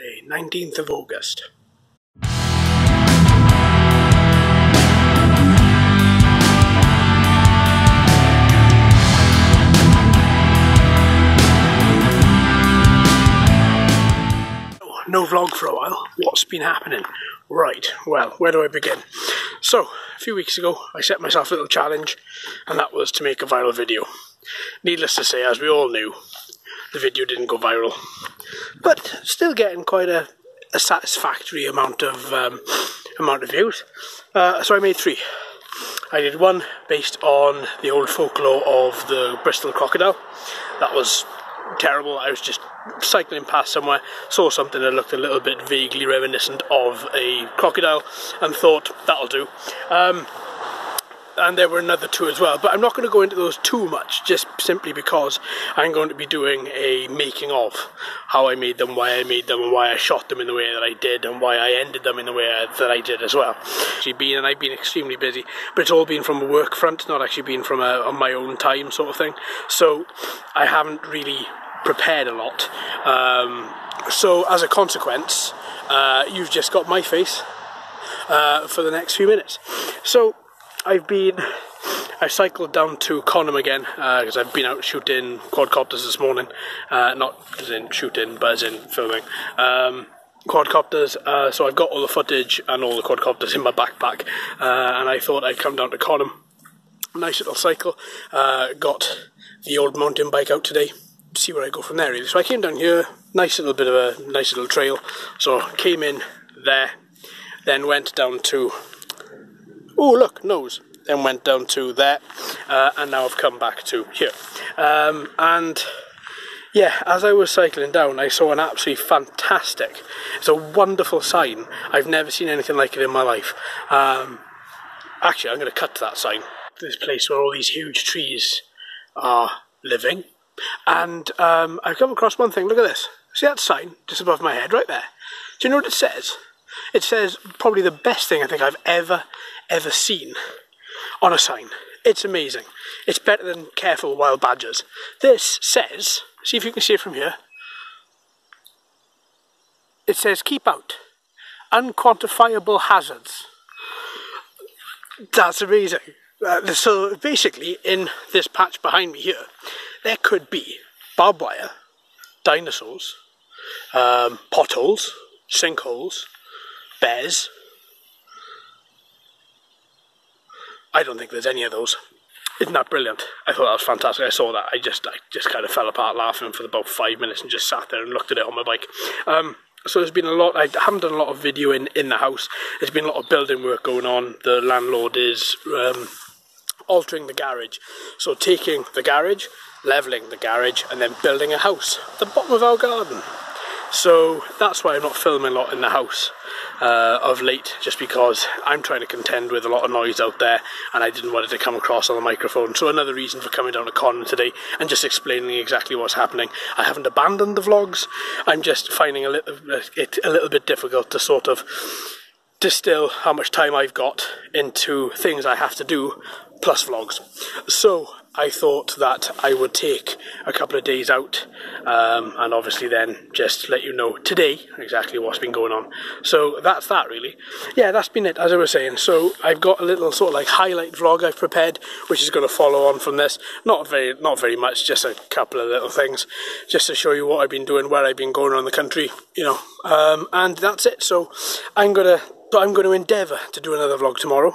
Saturday, 19th of August. No vlog for a while. What's been happening? Right, well, where do I begin? So, a few weeks ago, I set myself a little challenge, and that was to make a viral video. Needless to say, as we all knew, the video didn't go viral. But still getting quite a satisfactory amount of views. So I made three. I did one based on the old folklore of the Bristol crocodile. That was terrible. I was just cycling past somewhere, saw something that looked a little bit vaguely reminiscent of a crocodile and thought, that'll do. And there were another two as well, but I'm not going to go into those too much, just simply because I'm going to be doing a making of how I made them, why I made them, and why I shot them in the way that I did, and why I ended them in the way that I did as well. I've been extremely busy, but it's all been from a work front, not actually been from on my own time sort of thing, so I haven't really prepared a lot. So as a consequence, you've just got my face for the next few minutes. So I cycled down to Conham again, because I've been out shooting quadcopters this morning, not as in shooting, but as in filming, quadcopters, so I've got all the footage and all the quadcopters in my backpack, and I thought I'd come down to Conham. Nice little cycle, got the old mountain bike out today, see where I go from there really. So I came down here, nice little trail, so came in there, then went down to, oh look, nose, then went down to there, and now I've come back to here. And yeah, as I was cycling down, I saw an absolutely fantastic, it's a wonderful sign, I've never seen anything like it in my life. Actually, I'm going to cut to that sign, this place where all these huge trees are living. And I've come across one thing. Look at this. See that sign just above my head right there? Do you know what it says? It says probably the best thing I think I've ever seen on a sign. It's amazing. It's better than careful wild badgers. This says, see if you can see it from here, it says keep out unquantifiable hazards. That's amazing. So basically in this patch behind me here, there could be barbed wire, dinosaurs, potholes, sinkholes, bears. I don't think there's any of those. Isn't that brilliant? I thought that was fantastic. I saw that. I just kind of fell apart laughing for about 5 minutes and just sat there and looked at it on my bike. So there's been a lot, I haven't done a lot of videoing in the house. There's been a lot of building work going on. The landlord is altering the garage. So taking the garage, levelling the garage, and then building a house at the bottom of our garden. So that's why I'm not filming a lot in the house of late, just because I'm trying to contend with a lot of noise out there and I didn't want it to come across on the microphone. So another reason for coming down to Conham today and just explaining exactly what's happening. I haven't abandoned the vlogs, I'm just finding it a little bit difficult to sort of distill how much time I've got into things I have to do plus vlogs. So I thought that I would take a couple of days out and obviously then just let you know today exactly what's been going on. So that's that really. Yeah, that's been it, as I was saying. So I've got a little sort of like highlight vlog I've prepared, which is going to follow on from this. Not very much, just a couple of little things just to show you what I've been doing, where I've been going around the country, you know. And that's it. So I'm going to endeavour to do another vlog tomorrow.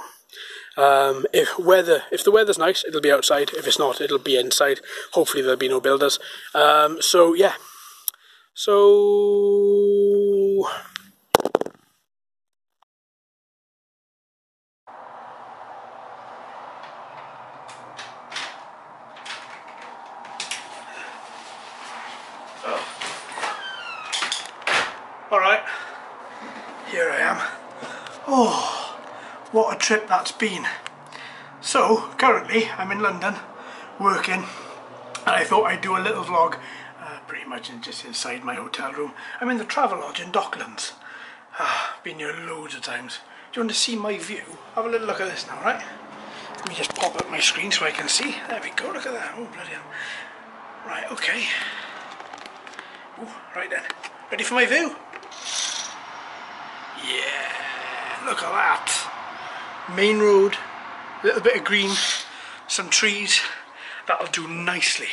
If the weather's nice, it'll be outside. If it's not, it'll be inside. Hopefully there'll be no builders. So yeah. So all right. Here I am. Oh. What a trip that's been. So currently I'm in London working, and I thought I'd do a little vlog pretty much just inside my hotel room. I'm in the Travelodge in Docklands. Been here loads of times. Do you want to see my view? Have a little look at this now, right? Let me just pop up my screen so I can see. There we go, look at that. Oh bloody hell. Right, okay. Ooh, right then. Ready for my view? Look at that. Main road, little bit of green, some trees. That'll do nicely.